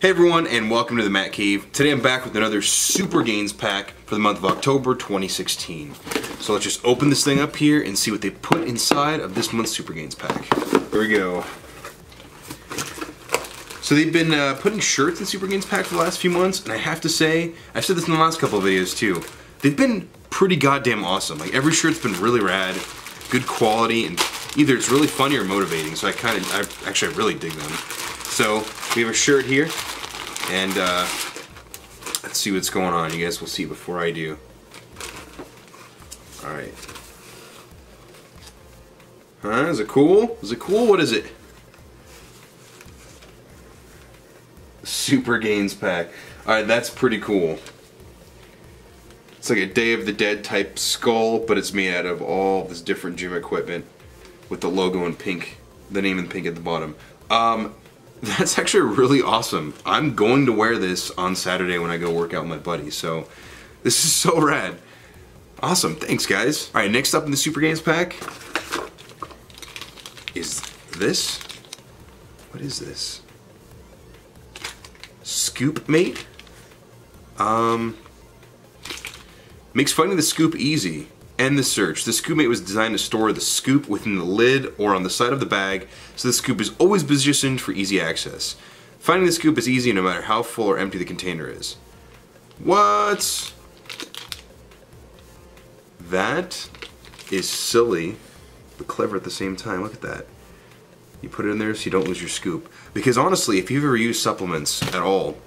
Hey everyone, and welcome to the Mat Cave. Today I'm back with another Super Gains Pack for the month of October 2016. So let's just open this thing up here and see what they put inside of this month's Super Gains Pack. Here we go. So they've been putting shirts in Super Gains Pack for the last few months, and I have to say, I've said this in the last couple of videos too, they've been pretty goddamn awesome. Like, every shirt's been really rad, good quality, and either it's really funny or motivating, so I really dig them. So we have a shirt here, and let's see what's going on. You guys will see before I do. All right. Huh? Is it cool? Is it cool? What is it? Super Gains Pack. All right, that's pretty cool. It's like a Day of the Dead type skull, but it's made out of all this different gym equipment with the logo in pink, the name in pink at the bottom. That's actually really awesome. I'm going to wear this on Saturday when I go work out with my buddy, so this is so rad. Awesome, thanks guys. All right, next up in the Super Gains Pack is this. What is this? ScoopMate? Makes finding the scoop easy and the search. The ScoopMate was designed to store the scoop within the lid or on the side of the bag, so the scoop is always positioned for easy access. Finding the scoop is easy no matter how full or empty the container is. What? That is silly, but clever at the same time. Look at that. You put it in there so you don't lose your scoop. Because honestly, if you've ever used supplements at all,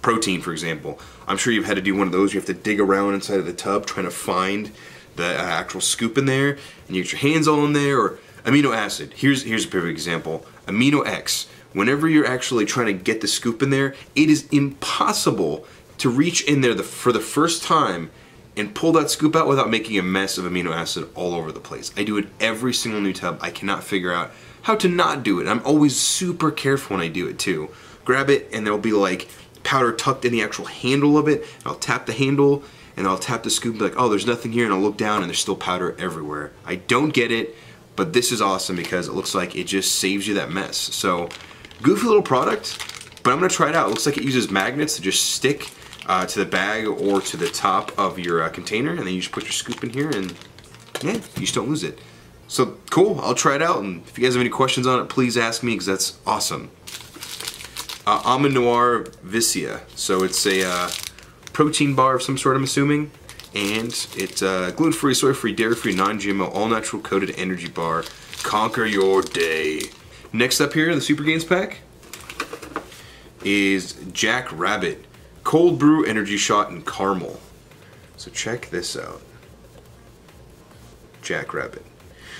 protein for example, I'm sure you've had to do one of those. You have to dig around inside of the tub trying to find the actual scoop in there, and you get your hands all in there. Or amino acid. Here's a perfect example. Amino X. Whenever you're actually trying to get the scoop in there, it is impossible to reach in there for the first time and pull that scoop out without making a mess of amino acid all over the place. I do it every single new tub. I cannot figure out how to not do it. I'm always super careful when I do it too. Grab it and there'll be like powder tucked in the actual handle of it. I'll tap the handle and I'll tap the scoop and be like, oh, there's nothing here, and I'll look down and there's still powder everywhere. I don't get it, but this is awesome because it looks like it just saves you that mess. So, goofy little product, but I'm gonna try it out. It looks like it uses magnets to just stick to the bag or to the top of your container, and then you just put your scoop in here and yeah, you just don't lose it. So cool, I'll try it out, and if you guys have any questions on it, please ask me because that's awesome. Amino Vicia, so it's a protein bar of some sort, I'm assuming, and it's gluten-free, soy-free, dairy-free, non-GMO, all-natural coated energy bar. Conquer your day. Next up here, the Super Gains Pack, is Jackrabbit Cold Brew Energy Shot in Caramel. So check this out. Jackrabbit.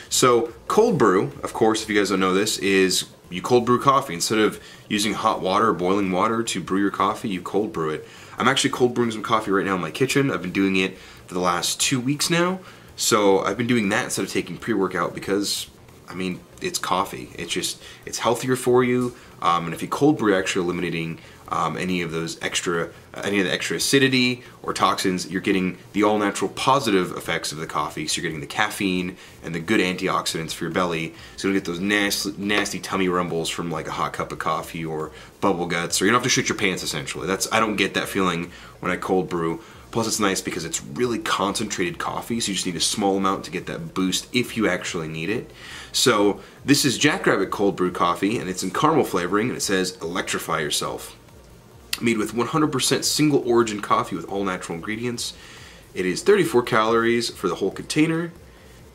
So cold brew, of course, if you guys don't know this, is you cold brew coffee. Instead of using hot water or boiling water to brew your coffee, you cold brew it. I'm actually cold brewing some coffee right now in my kitchen. I've been doing it for the last 2 weeks now. So I've been doing that instead of taking pre-workout because, I mean, it's coffee. It's healthier for you. And if you cold brew, you're actually eliminating any of the extra acidity or toxins. You're getting the all-natural positive effects of the coffee, so you're getting the caffeine and the good antioxidants for your belly, so you don't get those nasty tummy rumbles from like a hot cup of coffee or bubble guts, or you don't have to shit your pants essentially. I don't get that feeling when I cold brew. Plus it's nice because it's really concentrated coffee, so you just need a small amount to get that boost if you actually need it. So this is Jackrabbit Cold Brew Coffee, and it's in caramel flavoring, and it says electrify yourself. Made with 100% single origin coffee with all natural ingredients. It is 34 calories for the whole container,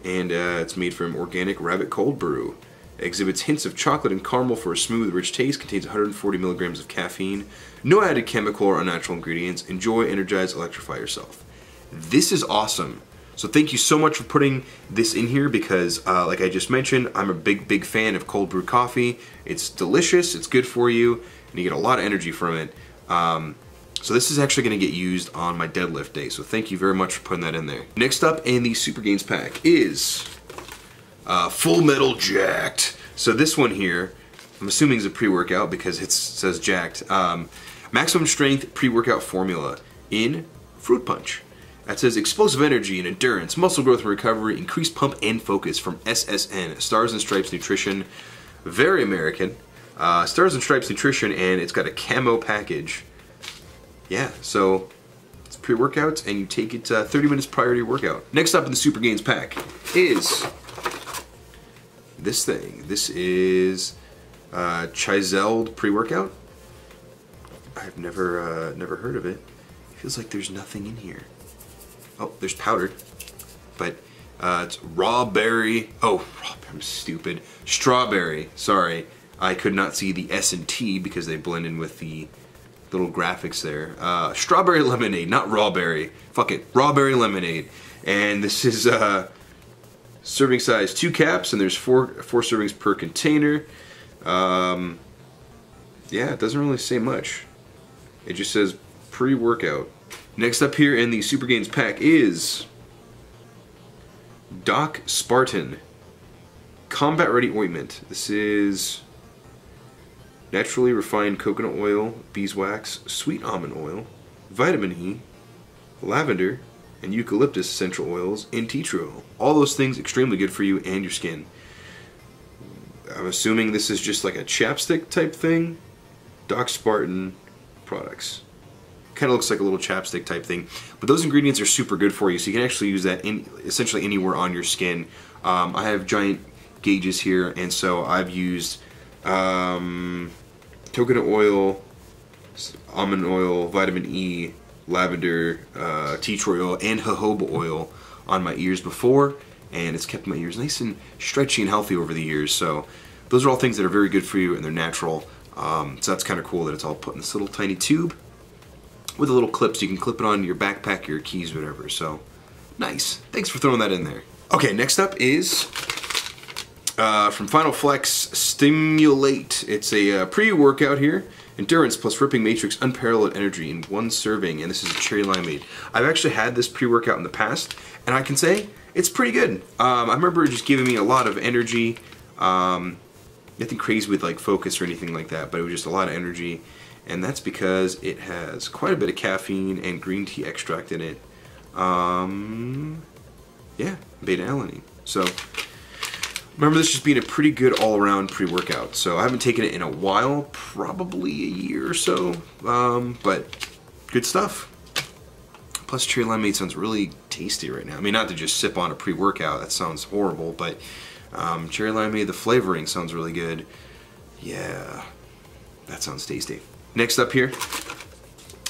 and it's made from organic rabbit cold brew. It exhibits hints of chocolate and caramel for a smooth, rich taste. Contains 140 milligrams of caffeine. No added chemical or unnatural ingredients. Enjoy, energize, electrify yourself. This is awesome. So thank you so much for putting this in here because, like I just mentioned, I'm a big fan of cold brew coffee. It's delicious, it's good for you, and you get a lot of energy from it. So this is actually going to get used on my deadlift day, so thank you very much for putting that in there. Next up in the Super Gains Pack is Full Metal Jacked. So this one here, I'm assuming is a pre-workout because it says jacked. Maximum strength pre-workout formula in fruit punch. That says explosive energy and endurance, muscle growth and recovery, increased pump and focus from SSN, Stars and Stripes Nutrition. Very American. Stars and Stripes Nutrition, and it's got a camo package. Yeah, so it's pre-workouts, and you take it 30 minutes prior to your workout. Next up in the Super Gains Pack is this thing. This is Chiseled pre-workout. I've never heard of it. It feels like there's nothing in here. Oh, there's powdered, but it's raw berry. Oh, I'm stupid. Strawberry. Sorry, I could not see the S and T because they blend in with the little graphics there. Strawberry lemonade, not raw berry. Fuck it, raw berry lemonade. And this is serving size 2 caps, and there's four servings per container. Yeah, it doesn't really say much. It just says pre-workout. Next up here in the Super Gains Pack is Doc Spartan Combat Ready Ointment. This is naturally refined coconut oil, beeswax, sweet almond oil, vitamin E, lavender, and eucalyptus essential oils, and tea tree oil. All those things extremely good for you and your skin. I'm assuming this is just like a chapstick type thing. Doc Spartan products. Kind of looks like a little chapstick type thing, but those ingredients are super good for you, so you can actually use that in essentially anywhere on your skin. I have giant gauges here, and so I've used coconut oil, almond oil, vitamin E, lavender, tea tree oil, and jojoba oil on my ears before, and it's kept my ears nice and stretchy and healthy over the years. So those are all things that are very good for you, and they're natural. So that's kind of cool that it's all put in this little tiny tube with a little clip, so you can clip it on your backpack, your keys, whatever. So nice. Thanks for throwing that in there. Okay, next up is from Final Flex Stimulate. It's a pre-workout here. Endurance plus ripping matrix, unparalleled energy in 1 serving, and this is a cherry limeade. I've actually had this pre-workout in the past, and I can say it's pretty good. I remember it just giving me a lot of energy. Nothing crazy with like focus or anything like that, but it was just a lot of energy, and that's because it has quite a bit of caffeine and green tea extract in it. Yeah, beta-alanine. So remember this just being a pretty good all-around pre-workout. So I haven't taken it in a while, probably a year or so, but good stuff. Plus cherry limeade sounds really tasty right now. I mean, not to just sip on a pre-workout, that sounds horrible, but cherry limeade, the flavoring sounds really good. Yeah, that sounds tasty. Next up here,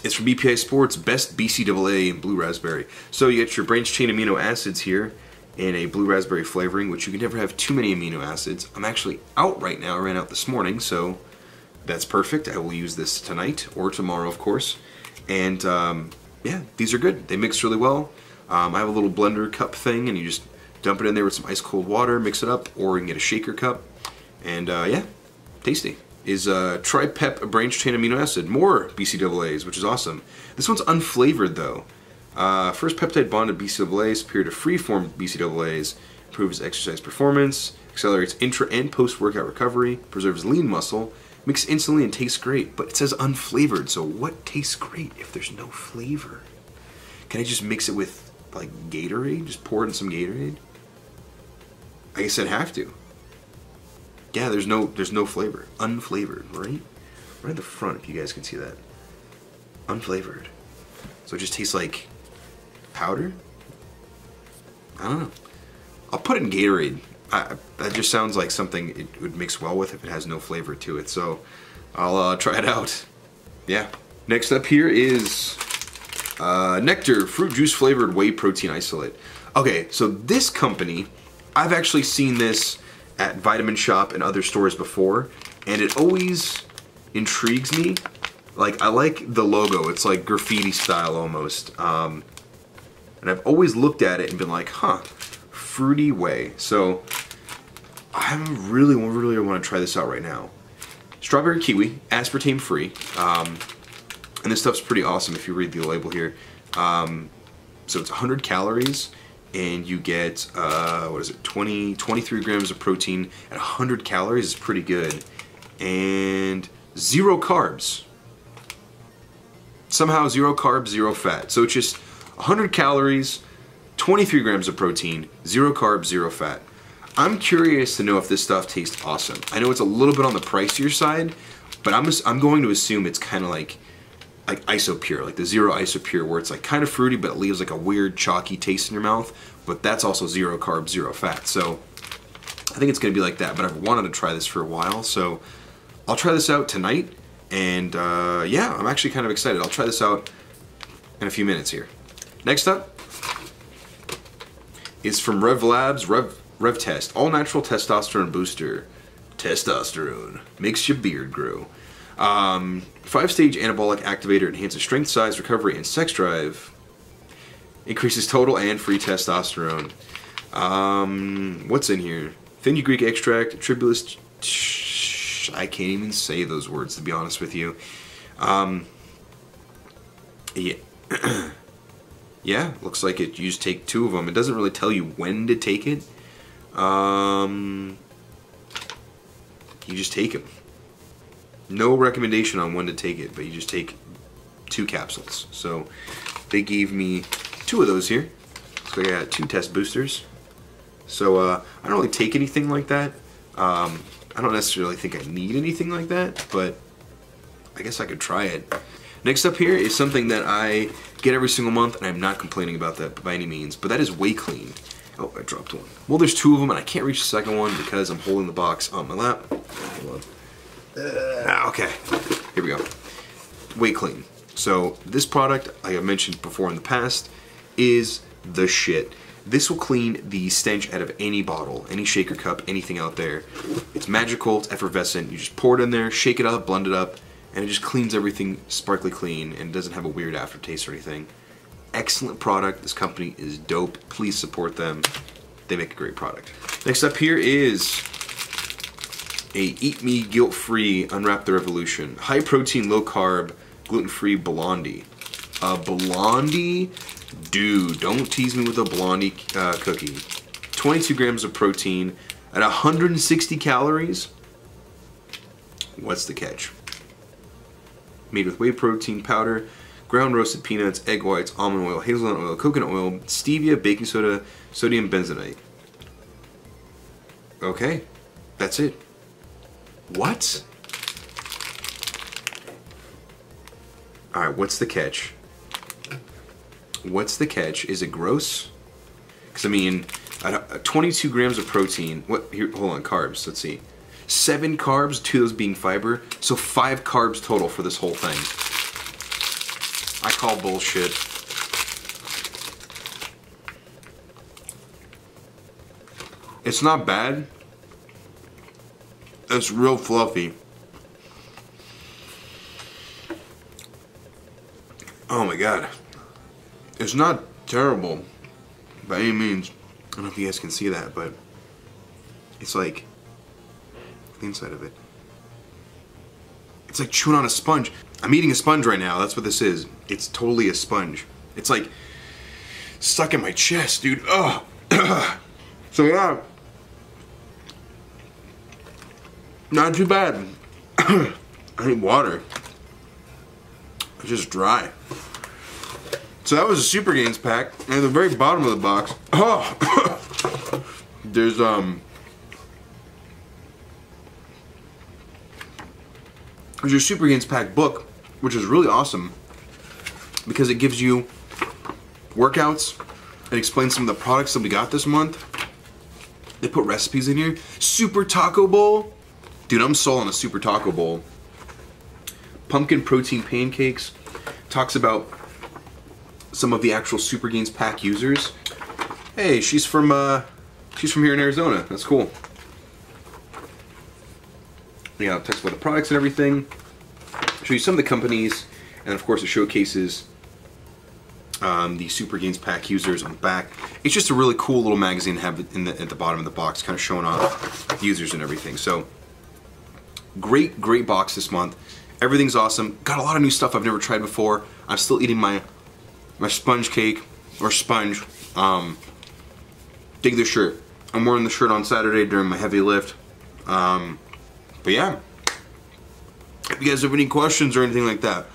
it's from BPI Sports, Best BCAA in Blue Raspberry. So you get your branched chain amino acids here in a blue raspberry flavoring, which you can never have too many amino acids. I'm actually out right now. I ran out this morning, so that's perfect. I will use this tonight or tomorrow, of course. And yeah, these are good. They mix really well. I have a little blender cup thing, and you just dump it in there with some ice cold water, mix it up, or you can get a shaker cup. And yeah, tasty. Is Tripep branched chain amino acid, more BCAAs, which is awesome. This one's unflavored though. First peptide bond to BCAAs, superior to free-form BCAAs, improves exercise performance, accelerates intra and post-workout recovery, preserves lean muscle, mixes instantly and tastes great, but it says unflavored, so what tastes great if there's no flavor? Can I just mix it with, like, Gatorade? Just pour it in some Gatorade? I guess I'd have to. Yeah, there's no flavor. Unflavored, right? Right at the front, if you guys can see that. Unflavored. So it just tastes like powder? I don't know. I'll put it in Gatorade. That just sounds like something it would mix well with if it has no flavor to it. So I'll try it out. Yeah. Next up here is Nectar Fruit Juice Flavored Whey Protein Isolate. Okay, so this company, I've actually seen this at Vitamin Shop and other stores before, and it always intrigues me. Like, I like the logo. It's like graffiti style almost. And I've always looked at it and been like, huh, fruity whey. So I really want to try this out right now. Strawberry kiwi, aspartame free. And this stuff's pretty awesome if you read the label here. So it's 100 calories. And you get, 23 grams of protein at 100 calories is pretty good. And 0 carbs. Somehow 0 carbs, 0 fat. So it's just 100 calories, 23 grams of protein, 0 carbs, 0 fat. I'm curious to know if this stuff tastes awesome. I know it's a little bit on the pricier side, but I'm going to assume it's kind of like Isopure, like the Zero Isopure, where it's like kind of fruity, but it leaves like a weird chalky taste in your mouth, but that's also zero carbs, zero fat. So I think it's gonna be like that, but I've wanted to try this for a while, so I'll try this out tonight, and yeah, I'm actually kind of excited. I'll try this out in a few minutes here. Next up is from Rev Labs, Rev Test, all natural testosterone booster. Testosterone makes your beard grow. 5-stage anabolic activator enhances strength, size, recovery, and sex drive. Increases total and free testosterone. What's in here? Fenugreek extract, tribulus. I can't even say those words, to be honest with you. Yeah. Yeah, looks like it. You just take 2 of them. It doesn't really tell you when to take it. You just take them. No recommendation on when to take it, but you just take 2 capsules. So they gave me 2 of those here. So I got 2 test boosters. So I don't really take anything like that. I don't necessarily think I need anything like that, but I guess I could try it. Next up here is something that I get every single month, and I'm not complaining about that by any means, but that is Way Clean. Oh, I dropped one. Well, there's 2 of them, and I can't reach the second one because I'm holding the box on my lap. Hold on. Okay, here we go. Way Clean. So this product, like I mentioned before in the past, is the shit. This will clean the stench out of any bottle, any shaker cup, anything out there. It's magical, it's effervescent. You just pour it in there, shake it up, blend it up, and it just cleans everything sparkly clean and doesn't have a weird aftertaste or anything. Excellent product. This company is dope. Please support them. They make a great product. Next up here is a Eat Me Guilt Free Unwrap the Revolution. High protein, low carb, gluten-free blondie. A blondie? Dude, don't tease me with a blondie cookie. 22 grams of protein at 160 calories. What's the catch? Made with whey protein powder, ground roasted peanuts, egg whites, almond oil, hazelnut oil, coconut oil, stevia, baking soda, sodium benzoate. Okay, that's it. What? Alright, what's the catch? What's the catch? Is it gross? Because I mean, 22 grams of protein. What? Here, hold on, carbs. Let's see. 7 carbs, 2 of those being fiber. So 5 carbs total for this whole thing. I call bullshit. It's not bad. It's real fluffy. Oh my god. It's not terrible by any means. I don't know if you guys can see that, but it's like the inside of it. It's like chewing on a sponge. I'm eating a sponge right now. That's what this is. It's totally a sponge. It's like stuck in my chest, dude. Ugh. So yeah. Not too bad. I need water. It's just dry. So that was a Super Gains pack. And at the very bottom of the box, oh, there's there's your Super Gains pack book, which is really awesome because it gives you workouts. It explains some of the products that we got this month. They put recipes in here. Super Taco Bowl. Dude, I'm sold on a Super Taco Bowl. Pumpkin protein pancakes. Talks about some of the actual Super Gains pack users. Hey, she's from here in Arizona. That's cool. Yeah, it talks about the products and everything. Show you some of the companies, and of course it showcases the Super Gains pack users on the back. It's just a really cool little magazine to have in the, at the bottom of the box, kind of showing off the users and everything. So. Great, great box this month. Everything's awesome. Got a lot of new stuff I've never tried before. I'm still eating my sponge cake, or sponge. Dig the shirt. I'm wearing the shirt on Saturday during my heavy lift. But yeah, if you guys have any questions or anything like that,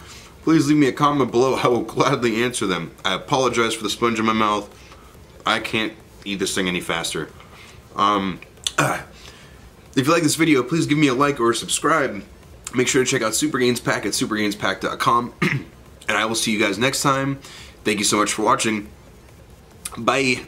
please leave me a comment below. I will gladly answer them. I apologize for the sponge in my mouth. I can't eat this thing any faster. If you like this video, please give me a like or subscribe. Make sure to check out Super Gains Pack at supergainspack.com. And I will see you guys next time. Thank you so much for watching. Bye.